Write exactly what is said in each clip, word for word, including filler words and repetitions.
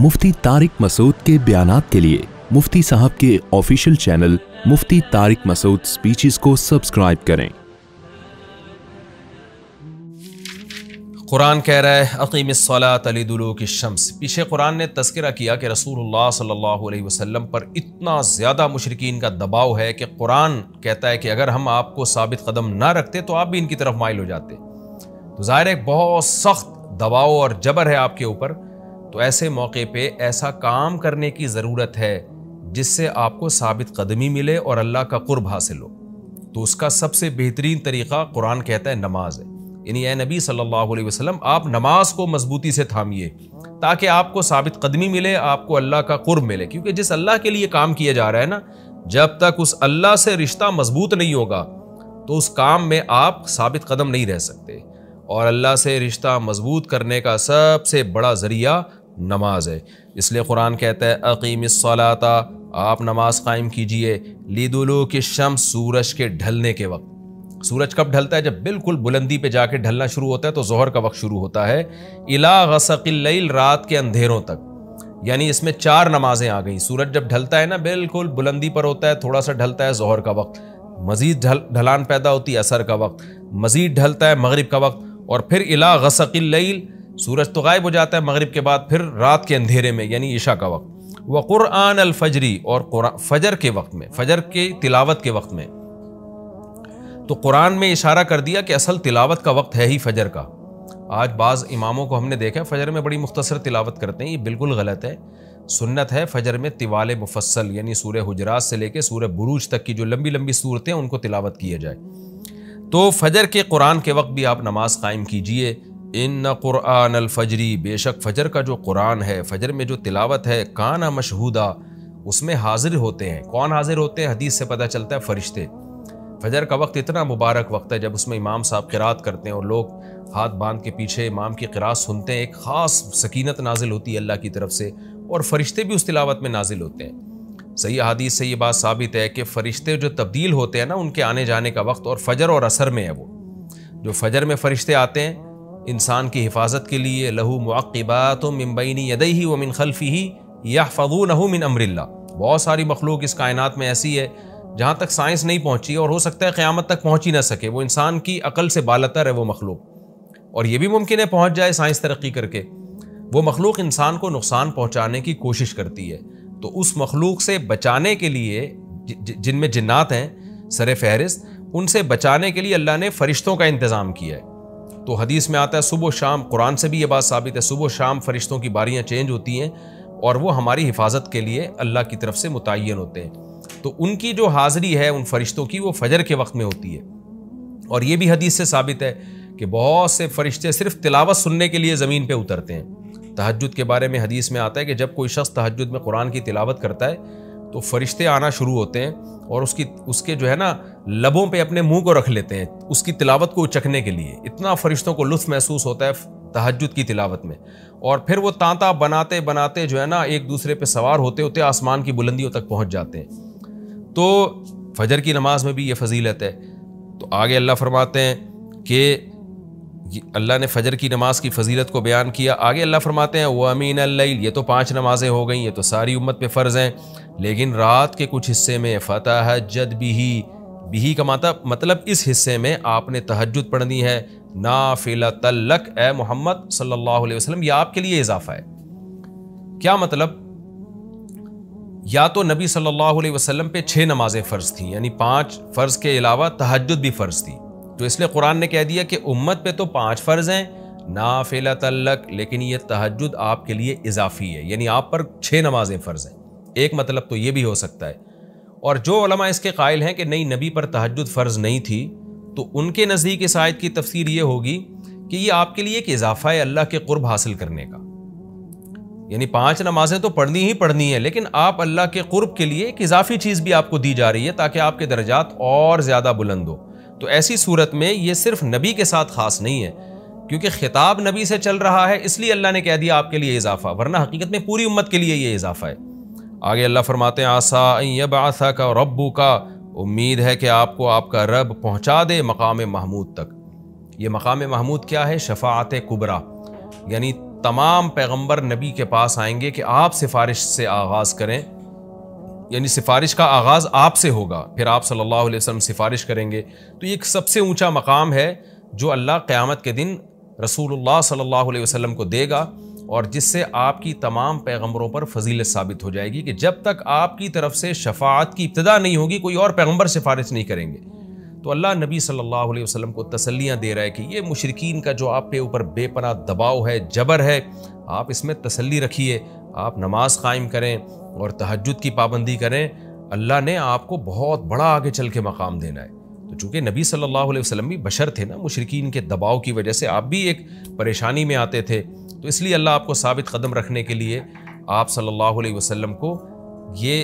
मुफ्ती तारिक मसूद के बयानात के लिए मुफ्ती साहब के official channel Mufti Tariq Masood speeches को सब्सक्राइब करें। कुरान कह रहा है अक़ीमिस्सलात लिदुलूकि शम्स। पीछे कुरान ने तज़किरा किया कि रसूलुल्लाह सल्लल्लाहु अलैहि वसल्लम पर इतना ज़्यादा मुशरिकीन का दबाव है कि कुरान कहता है कि अगर हम आपको साबित कदम ना रखते तो आप भी इनकी तरफ माइल हो जाते। तो ज़ाहिर है बहुत सख्त दबाव और जबर है आपके ऊपर। तो ऐसे मौके पे ऐसा काम करने की ज़रूरत है जिससे आपको साबित कदमी मिले और अल्लाह का कुर्ब हासिल हो। तो उसका सबसे बेहतरीन तरीक़ा कुरान कहता है नमाज है। यानी ए नबी सल्लल्लाहु अलैहि वसल्लम आप नमाज को मजबूती से थामिए ताकि आपको साबित कदमी मिले, आपको अल्लाह का कुर्ब मिले। क्योंकि जिस अल्लाह के लिए काम किया जा रहा है ना, जब तक उस अल्लाह से रिश्ता मजबूत नहीं होगा तो उस काम में आप साबित कदम नहीं रह सकते। और अल्लाह से रिश्ता मजबूत करने का सबसे बड़ा ज़रिया नमाज है। इसलिए कुरान कहता है अक़ीमिस्सलाता आप नमाज कायम कीजिए, लिदुलूकि शम्स सूरज के ढलने के वक्त। सूरज कब ढलता है? जब बिल्कुल बुलंदी पे जाके ढलना शुरू होता है तो जोहर का वक्त शुरू होता है। इला गसकिल लैल रात के अंधेरों तक। यानी इसमें चार नमाजें आ गई। सूरज जब ढलता है ना बिल्कुल बुलंदी पर होता है, थोड़ा सा ढलता है जोहर का वक्त, मज़ीद ढल ढलान पैदा होती है असर का वक्त, मज़ीद ढलता है मगरिब का वक्त, और फिर इला गसकिल लैल सूरज तो गायब हो जाता है मगरिब के बाद, फिर रात के अंधेरे में यानी ईशा का वक्त, व कुरान अल फजरी और कुरान फजर के वक्त में, फजर के तिलावत के वक्त में। तो कुरान में इशारा कर दिया कि असल तिलावत का वक्त है ही फजर का। आज बाज़ इमामों को हमने देखा फजर में बड़ी मुख्तसर तिलावत करते हैं, ये बिल्कुल गलत है। सुन्नत है फजर में तिवाल मुफस्सल यानी सूरह हुजरात से लेकर सूरह बुरूज तक की जो लंबी लंबी सूरतें उनको तिलावत किया जाए। तो फजर के कुरान के वक्त भी आप नमाज कायम कीजिए। इन्ना कुरान अल फजरी बेशक फजर का जो कुरान है, फजर में जो तिलावत है, काना मशहूदा उसमें हाजिर होते हैं। कौन हाजिर होते हैं? हदीस से पता चलता है फरिश्ते। फजर का वक्त इतना मुबारक वक्त है, जब उसमें इमाम साहब क़िरात करते हैं और लोग हाथ बांध के पीछे इमाम की क़िरात सुनते हैं, एक ख़ास सकीनत नाजिल होती है अल्लाह की तरफ से, और फरिश्ते भी उस तिलावत में नाजिल होते हैं। सही हदीस से ये बात साबित है कि फ़रिश्ते जो तब्दील होते हैं ना, उनके आने जाने का वक्त और फजर और असर में है। वो जो फजर में फ़रिश्ते आते हैं इंसान की हिफाजत के लिए, लहू मुअक़्क़िबातुम मिन बैनी यदैहि व मिन खल्फिही यहफ़ज़ूनहु मिन अम्रिल्लाह। बहुत सारी मखलूक इस कायनात में ऐसी है जहाँ तक साइंस नहीं पहुँची और हो सकता है क़यामत तक पहुँच ही ना सके। वो इंसान की अकल से बालतर है वो मखलूक, और ये भी मुमकिन है पहुँच जाए साइंस तरक्की करके। वो मखलूक इंसान को नुकसान पहुँचाने की कोशिश करती है। तो उस मखलूक से बचाने के लिए, जिनमें जिन्नात हैं सरे फहरिस्त, उनसे बचाने के लिए अल्लाह ने फ़रिश्तों का इंतज़ाम किया है। तो हदीस में आता है सुबह शाम, कुरान से भी ये बात साबित है, सुबह शाम फ़रिश्तों की बारियां चेंज होती हैं और वो हमारी हिफाजत के लिए अल्लाह की तरफ से मुतय्यन होते हैं। तो उनकी जो हाज़िरी है उन फ़रिश्तों की, वो फ़जर के वक्त में होती है। और ये भी हदीस से साबित है कि बहुत से फ़रिश्ते सिर्फ तिलावत सुनने के लिए ज़मीन पर उतरते हैं। तहज्जुद के बारे में हदीस में आता है कि जब कोई शख्स तहज्जुद में कुरान की तिलावत करता है तो फ़रिश्ते आना शुरू होते हैं और उसकी उसके जो है ना लबों पे अपने मुंह को रख लेते हैं उसकी तिलावत को उचकने के लिए। इतना फ़रिश्तों को लुत्फ़ महसूस होता है तहज्जुद की तिलावत में। और फिर वो तांता बनाते बनाते जो है ना एक दूसरे पे सवार होते होते आसमान की बुलंदियों तक पहुंच जाते हैं। तो फजर की नमाज में भी ये फजीलत है। तो आगे अल्लाह फरमाते हैं कि अल्लाह ने फजर की नमाज की फजीलत को बयान किया। आगे अल्लाह फरमाते हैं व अमीनल लैल, ये तो पांच नमाजें हो गई, ये तो सारी उम्मत पे फ़र्ज़ हैं, लेकिन रात के कुछ हिस्से में फ़तहज्जद बिही, बिही का मतलब इस हिस्से में आपने तहज्जुद पढ़नी है। नाफिलतल लक ए मोहम्मद सल्लल्लाहु अलैहि वसल्लम, ये आपके लिए इजाफा है। क्या मतलब? या तो नबी सल्लल्लाहु अलैहि वसल्लम पे छः नमाजें फ़र्ज़ थीं, यानी पाँच फ़र्ज़ के अलावा तहज्जुद भी फ़र्ज़ थी। तो इसलिए कुरान ने कह दिया कि उम्मत पे तो पाँच फ़र्ज़ हैं नाफिलतल लक, लेकिन ये तहज्जुद आपके लिए इजाफी है, यानी आप पर छः नमाजें फ़र्ज़ हैं। एक मतलब तो ये भी हो सकता है। और जो उलमा इसके कायल हैं कि नहीं नबी पर तहज्जुद फ़र्ज़ नहीं थी, तो उनके नज़दीक इस आयत की तफसीर ये होगी कि ये आपके लिए एक इजाफ़ा है अल्लाह के क़ुर्ब हासिल करने का। यानी पांच नमाजें तो पढ़नी ही पढ़नी है, लेकिन आप अल्लाह के क़ुर्ब के लिए एक इजाफ़ी चीज़ भी आपको दी जा रही है ताकि आपके दर्जात और ज़्यादा बुलंद हो। तो ऐसी सूरत में ये सिर्फ नबी के साथ ख़ास नहीं है, क्योंकि खिताब नबी से चल रहा है इसलिए अल्लाह ने कह दिया आपके लिए इजाफ़ा, वरना हकीकत में पूरी उम्मत के लिए ये इजाफ़ा है। आगे अल्लाह फरमाते हैं आसा यबअसा का रब्बू का, उम्मीद है कि आपको आपका रब पहुंचा दे मकाम महमूद तक। ये मकाम महमूद क्या है? शफाअत कुबरा, यानी तमाम पैगंबर नबी के पास आएंगे कि आप सिफारिश से आगाज़ करें, यानी सिफारिश का आगाज़ आपसे होगा, फिर आप सल्लल्लाहु अलैहि वसल्लम सिफारिश करेंगे। तो ये एक सबसे ऊंचा मकाम है जो अल्लाह क़यामत के दिन रसूलुल्लाह सल्लल्लाहु अलैहि वसल्लम को देगा, और जिससे आपकी तमाम पैगंबरों पर फजीलत साबित हो जाएगी कि जब तक आपकी तरफ से शफाअत की इब्तिदा नहीं होगी कोई और पैगंबर सिफारिश नहीं करेंगे। तो अल्लाह नबी सल्लल्लाहु अलैहि वसल्लम को तसल्लियाँ दे रहा है कि ये मुशरिकीन का जो आप पे ऊपर बेपनाह दबाव है, जबर है, आप इसमें तसल्ली रखिए, आप नमाज कायम करें और तहज्जुद की पाबंदी करें, अल्लाह ने आपको बहुत बड़ा आगे चल के मकाम देना है। तो चूँकि नबी सल्लल्लाहु अलैहि वसल्लम भी बशर थे ना, मुशरिकीन के दबाव की वजह से आप भी एक परेशानी में आते थे, तो इसलिए अल्लाह आपको साबित कदम रखने के लिए आप सल्लल्लाहु अलैहि वसल्लम को ये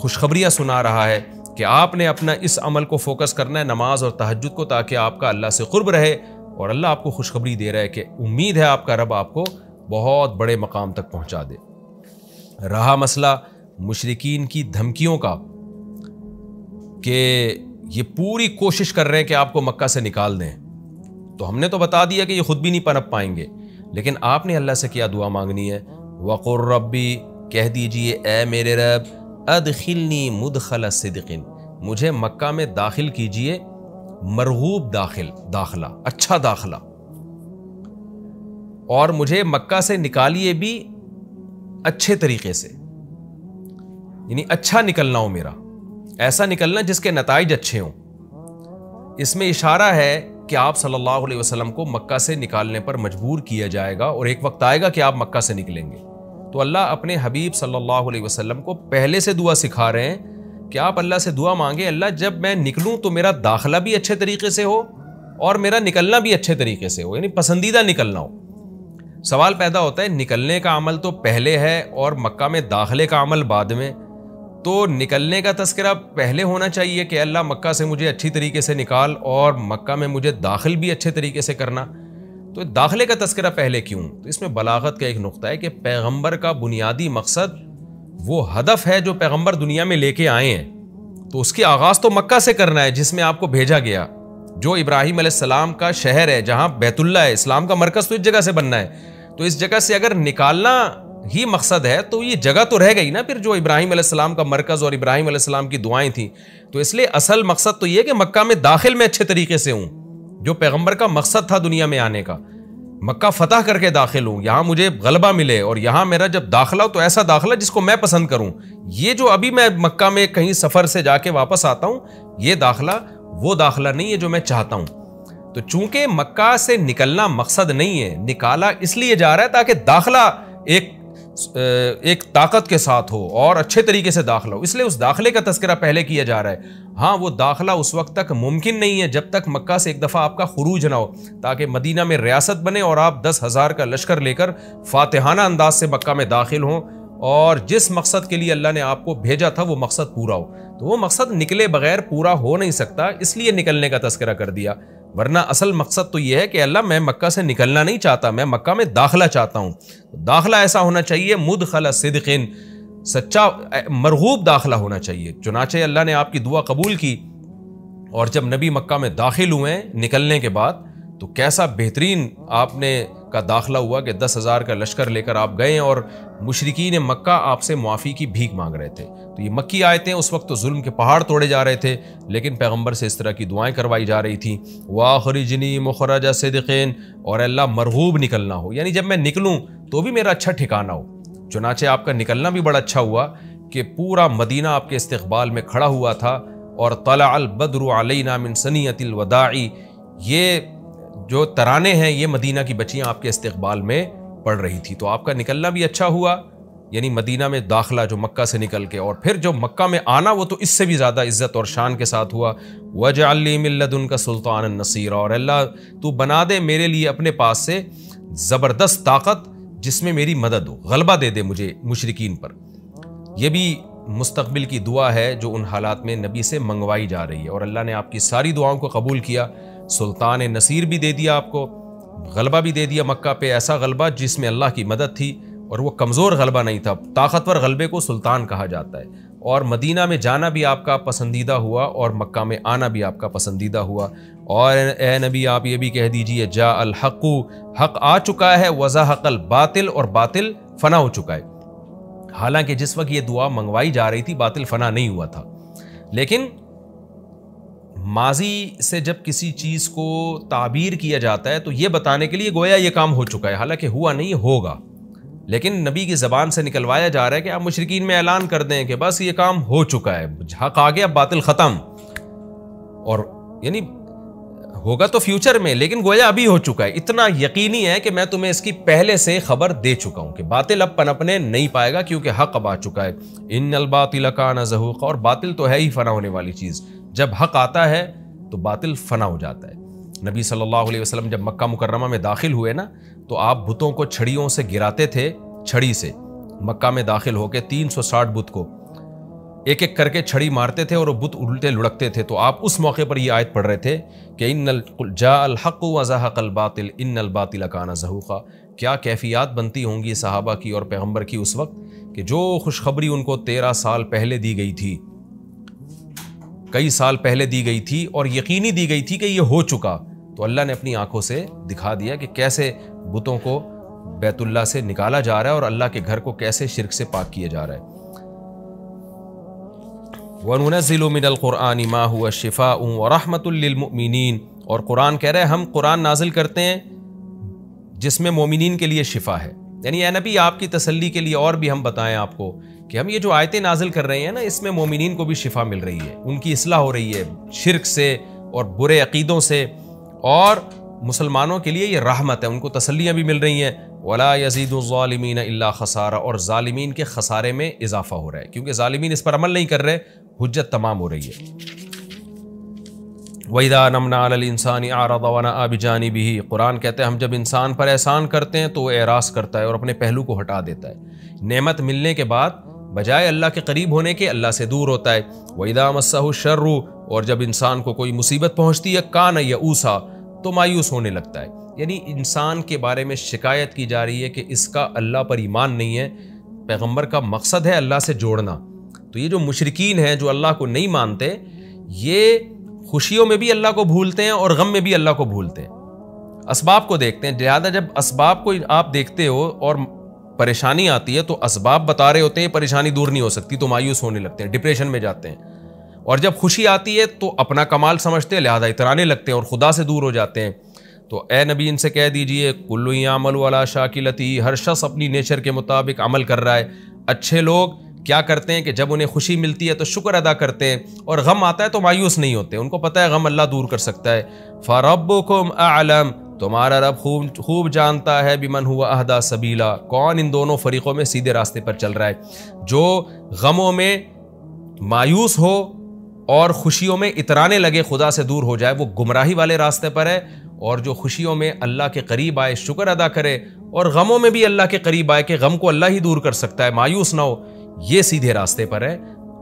खुशखबरियाँ सुना रहा है कि आपने अपना इस अमल को फोकस करना है, नमाज और तहज्जुद को, ताकि आपका अल्लाह से क़ुर्ब रहे। और अल्लाह आपको खुशखबरी दे रहा है कि उम्मीद है आपका रब आपको बहुत बड़े मकाम तक पहुँचा दे। रहा मसला मुशरिकीन की धमकियों का, कि ये पूरी कोशिश कर रहे हैं कि आपको मक्का से निकाल दें, तो हमने तो बता दिया कि ये ख़ुद भी नहीं पनप पाएंगे, लेकिन आपने अल्लाह से क्या दुआ मांगनी है, वक़ुर रब्बी, कह दीजिए ए मेरे रब अदखिलनी मुदखल सिद्क़िन, मुझे मक्का में दाखिल कीजिए मरगूब दाखिल दाखला अच्छा दाखला, और मुझे मक्का से निकालिए भी अच्छे तरीके से, यानी अच्छा निकलना हो मेरा, ऐसा निकलना जिसके नताइज अच्छे हों। इसमें इशारा है कि आप सल्लल्लाहु अलैहि वसल्लम को मक्का से निकालने पर मजबूर किया जाएगा, और एक वक्त आएगा कि आप मक्का से निकलेंगे। तो अल्लाह अपने हबीब सल्लल्लाहु अलैहि वसल्लम को पहले से दुआ सिखा रहे हैं कि आप अल्लाह से दुआ मांगे, अल्लाह जब मैं निकलूं तो मेरा दाखला भी अच्छे तरीके से हो और मेरा निकलना भी अच्छे तरीके से हो, यानी पसंदीदा निकलना हो। सवाल पैदा होता है, निकलने का अमल तो पहले है और मक्का में दाखिले का अमल बाद में, तो निकलने का तस्करा पहले होना चाहिए कि अल्लाह मक्का से मुझे अच्छी तरीके से निकाल और मक्का में मुझे दाखिल भी अच्छे तरीके से करना, तो दाखिले का तस्करा पहले क्यों? तो इसमें बलागत का एक नुक्ता है कि पैगंबर का बुनियादी मकसद, वो हदफ है जो पैगंबर दुनिया में लेके आए हैं, तो उसकी आगाज़ तो मक्का से करना है जिसमें आपको भेजा गया, जो इब्राहिम अलैहिस्सलाम का शहर है, जहाँ बैतुल्ला है, इस्लाम का मरकज़ तो इस जगह से बनना है। तो इस जगह से अगर निकालना ही मकसद है तो ये जगह तो रह गई ना फिर, जो इब्राहिम अलैहिस्सलाम का मरकज़ और इब्राहिम अलैहिस्सलाम की दुआएं थीं। तो इसलिए असल मकसद तो ये कि मक्का में दाखिल में अच्छे तरीके से हूँ, जो पैगंबर का मकसद था दुनिया में आने का, मक्का फतह करके दाखिल हूँ, यहाँ मुझे गलबा मिले, और यहाँ मेरा जब दाखिला हो तो ऐसा दाखिला जिसको मैं पसंद करूँ। ये जो अभी मैं मक्का में कहीं सफ़र से जाके वापस आता हूँ, ये दाखिला वो दाखिला नहीं है जो मैं चाहता हूँ। तो चूँकि मक्का से निकलना मकसद नहीं है, निकाला इसलिए जा रहा है ताकि दाखिला एक एक ताकत के साथ हो और अच्छे तरीके से दाखिला हो, इसलिए उस दाखिले का तस्करा पहले किया जा रहा है। हाँ, वो दाखिला उस वक्त तक मुमकिन नहीं है जब तक मक्का से एक दफ़ा आपका खुरूज ना हो, ताकि मदीना में रियासत बने और आप दस हज़ार का लश्कर लेकर फातिहाना अंदाज से मक्का में दाखिल हों, और जिस मकसद के लिए अल्लाह ने आपको भेजा था वो मकसद पूरा हो। तो वो मकसद निकले बगैर पूरा हो नहीं सकता, इसलिए निकलने का तस्करा कर दिया, वरना असल मकसद तो ये है कि अल्लाह मैं मक्का से निकलना नहीं चाहता, मैं मक्का में दाखला चाहता हूँ। दाखला ऐसा होना चाहिए मुदखला सिद्किन, सच्चा मरगूब दाखला होना चाहिए। चुनाचे अल्लाह ने आपकी दुआ कबूल की, और जब नबी मक्का में दाखिल हुए निकलने के बाद, तो कैसा बेहतरीन आपने का दाखला हुआ कि दस हज़ार का लश्कर लेकर आप गए, और मुशरिकीन मक्का आपसे मुआफ़ी की भीख मांग रहे थे। तो ये मक्की आयतें, उस वक्त तो जुल्म के पहाड़ तोड़े जा रहे थे, लेकिन पैगंबर से इस तरह की दुआएं करवाई जा रही थी, वाखरिजनी मुखरजा सिद्क़िन, और अल्लाह मरगूब निकलना हो, यानी जब मैं निकलूँ तो भी मेरा अच्छा ठिकाना हो। चुनाचे आपका निकलना भी बड़ा अच्छा हुआ कि पूरा मदीना आपके इस्तकबाल में खड़ा हुआ था, और तलाअल बद्रु अलैना मिन सनियतिल वदाई, ये जो तराने हैं, ये मदीना की बच्चियाँ आपके इस्तकबाल में पड़ रही थी। तो आपका निकलना भी अच्छा हुआ, यानी मदीना में दाखला जो मक्का से निकल के, और फिर जो मक्का में आना वो तो इससे भी ज़्यादा इज़्ज़त और शान के साथ हुआ। वजअल ली मिन लदुनका सुल्तानन नसीरा, और अल्लाह तू बना दे मेरे लिए अपने पास से ज़बरदस्त ताकत जिसमें मेरी मदद हो, गलबा दे दे मुझे मुशरिकीन पर। यह भी मुस्तकबिल की दुआ है जो उन हालात में नबी से मंगवाई जा रही है, और अल्लाह ने आपकी सारी दुआओं को कबूल किया, सुल्तान नसीर भी दे दिया आपको, गलबा भी दे दिया मक्का पे, ऐसा गलबा जिसमें अल्लाह की मदद थी, और वो कमज़ोर गलबा नहीं था, ताकतवर गलबे को सुल्तान कहा जाता है। और मदीना में जाना भी आपका पसंदीदा हुआ और मक्का में आना भी आपका पसंदीदा हुआ। और ए नबी आप ये भी कह दीजिए जा अल हक़्क़ु, हक़ आ चुका है, वज़हक़ल बातिल, और बातिल फ़ना हो चुका है। हालांकि जिस वक्त ये दुआ मंगवाई जा रही थी बातिल फ़ना नहीं हुआ था, लेकिन माजी से जब किसी चीज़ को ताबीर किया जाता है तो ये बताने के लिए गोया ये काम हो चुका है, हालांकि हुआ नहीं, होगा, लेकिन नबी की ज़बान से निकलवाया जा रहा है कि आप मुशरिकीन में ऐलान कर दें कि बस ये काम हो चुका है, हक़ आ गया, बातिल ख़त्म। और यानी होगा तो फ्यूचर में, लेकिन गोया अभी हो चुका है। इतना यकीनी है कि मैं तुम्हें इसकी पहले से खबर दे चुका हूँ कि बातिल अब पनपने नहीं पाएगा क्योंकि हक़ अब आ चुका है। इन्नल बातिल काना ज़हूक़ा, और बातिल तो है ही फ़ना होने वाली चीज़, जब हक़ आता है तो बातिल फ़ना हो जाता है। नबी सल्लल्लाहु अलैहि वसल्लम जब मक्का मुकर्रमा में दाखिल हुए ना तो आप बुतों को छड़ियों से गिराते थे, छड़ी से मक्का में दाखिल होकर तीन सौ साठ बुत को एक एक करके छड़ी मारते थे और वो बुत उल्टे लुढ़कते थे। तो आप उस मौके पर ये आयत पढ़ रहे थे कि इन्नल जाअल हक़्क़ु वज़हक़ल बातिल इन्नल बातिल काना ज़हूक़ा। क्या कैफियत बनती होंगी सहाबा की और पैगम्बर की उस वक्त कि जो खुशखबरी उनको तेरह साल पहले दी गई थी, कई साल पहले दी गई थी और यकीनी दी गई थी कि ये हो चुका, तो अल्लाह ने अपनी आंखों से दिखा दिया कि कैसे बुतों को बैतुल्ला से निकाला जा रहा है और अल्लाह के घर को कैसे शिर्क से पाक किया जा रहा है। वनुनज़्ज़िलु मिनल क़ुरआनि मा हुवा शिफ़ाउन व रहमतुल लिल मुमिनीन, और कुरान कह रहे हैं हम कुरान नाजिल करते हैं जिसमें मोमिनीन के लिए शिफा है। यानी ए नबी आपकी तसल्ली के लिए और भी हम बताएं आपको कि हम ये जो आयतें नाजिल कर रहे हैं ना, इसमें मोमिनीन को भी शिफा मिल रही है, उनकी इस्लाह हो रही है शिर्क से और बुरे अक़ीदों से, और मुसलमानों के लिए ये रहमत है, उनको तसल्लियाँ भी मिल रही हैं। वला यज़ीदु ज़ालिमीन इल्ला खसारा, और ज़ालिमीन के खसारे में इजाफा हो रहा है क्योंकि ज़ालिमीन इस पर अमल नहीं कर रहे, हुज्जत तमाम हो रही है। वइज़ा नमना अल इंसानी आरद व नआ बिजानिबिही, कुरान कहते हैं हम जब इंसान पर एहसान करते हैं तो वो एराज़ करता है और अपने पहलू को हटा देता है। नेमत मिलने के बाद बजाय अल्लाह के करीब होने के अल्लाह से दूर होता है। वइज़ा मस्सहु शर्रु, और जब इंसान को कोई मुसीबत पहुँचती है कान यऊसा, तो मायूस होने लगता है। यानी इंसान के बारे में शिकायत की जा रही है कि इसका अल्लाह पर ईमान नहीं है। पैगंबर का मकसद है अल्लाह से जोड़ना। तो ये जो मुशरिकीन हैं जो अल्लाह को नहीं मानते, ये खुशियों में भी अल्लाह को भूलते हैं और गम में भी अल्लाह को भूलते हैं, असबाब को देखते हैं ज़्यादा। जब असबाब को आप देखते हो और परेशानी आती है तो असबाब बता रहे होते हैं, परेशानी दूर नहीं हो सकती तो मायूस होने लगते हैं, डिप्रेशन में जाते हैं। और जब खुशी आती है तो अपना कमाल समझते हैं, लिहाजा इतराने लगते हैं और खुदा से दूर हो जाते हैं। तो ए नबी इनसे कह दीजिए कुल्लु अमल वाला शाकिलती, हर शख्स अपनी नेचर के मुताबिक अमल कर रहा है। अच्छे लोग क्या करते हैं कि जब उन्हें खुशी मिलती है तो शुक्र अदा करते हैं और गम आता है तो मायूस नहीं होते, उनको पता है गम अल्लाह दूर कर सकता है। फ़रब्बुकुम अअलम, तुम्हारा रब खूब खूब जानता है बिमन हुआ अहदा सबीला, कौन इन दोनों फरीक़ों में सीधे रास्ते पर चल रहा है। जो गमों में मायूस हो और खुशियों में इतराने लगे, खुदा से दूर हो जाए, वो गुमराही वाले रास्ते पर है। और जो खुशियों में अल्लाह के करीब आए, शुक्र अदा करे, और गमों में भी अल्लाह के करीब आए कि गम को अल्लाह ही दूर कर सकता है, मायूस ना हो, ये सीधे रास्ते पर है।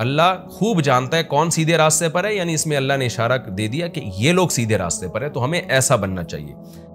अल्लाह खूब जानता है कौन सीधे रास्ते पर है, यानी इसमें अल्लाह ने इशारा दे दिया कि ये लोग सीधे रास्ते पर है, तो हमें ऐसा बनना चाहिए।